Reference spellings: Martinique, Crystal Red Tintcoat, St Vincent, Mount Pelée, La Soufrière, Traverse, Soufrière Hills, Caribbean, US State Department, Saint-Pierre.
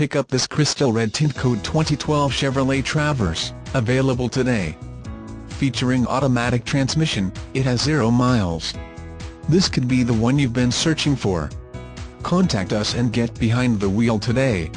pick up this Crystal Red Tintcoat 2012 Chevrolet Traverse, available today. Featuring automatic transmission, it has 0 miles. This could be the one you've been searching for. Contact us and get behind the wheel today.